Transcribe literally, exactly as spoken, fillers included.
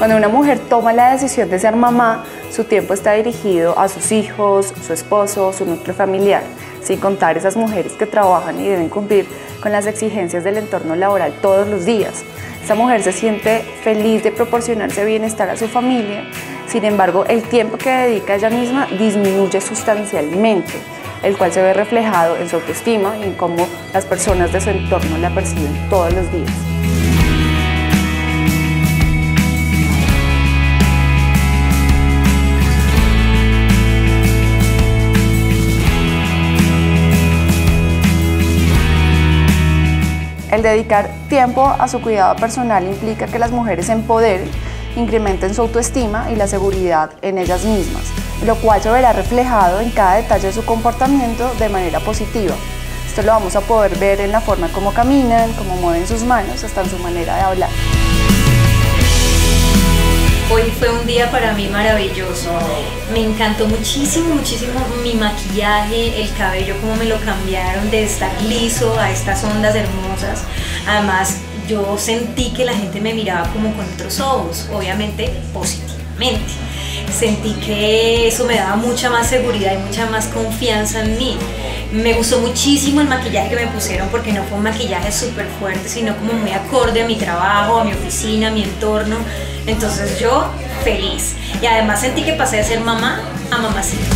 Cuando una mujer toma la decisión de ser mamá, su tiempo está dirigido a sus hijos, su esposo, su núcleo familiar, sin contar esas mujeres que trabajan y deben cumplir con las exigencias del entorno laboral todos los días. Esa mujer se siente feliz de proporcionarse bienestar a su familia, sin embargo, el tiempo que dedica a ella misma disminuye sustancialmente, el cual se ve reflejado en su autoestima y en cómo las personas de su entorno la perciben todos los días. El dedicar tiempo a su cuidado personal implica que las mujeres se empoderen, incrementen su autoestima y la seguridad en ellas mismas, lo cual se verá reflejado en cada detalle de su comportamiento de manera positiva. Esto lo vamos a poder ver en la forma como caminan, cómo mueven sus manos, hasta en su manera de hablar. Hoy fue un día para mí maravilloso, me encantó muchísimo, muchísimo mi maquillaje, el cabello, cómo me lo cambiaron de estar liso a estas ondas hermosas. Además, yo sentí que la gente me miraba como con otros ojos, obviamente positivamente. Sentí que eso me daba mucha más seguridad y mucha más confianza en mí. Me gustó muchísimo el maquillaje que me pusieron porque no fue un maquillaje súper fuerte, sino como muy acorde a mi trabajo, a mi oficina, a mi entorno. Entonces yo feliz, y además sentí que pasé de ser mamá a mamacita.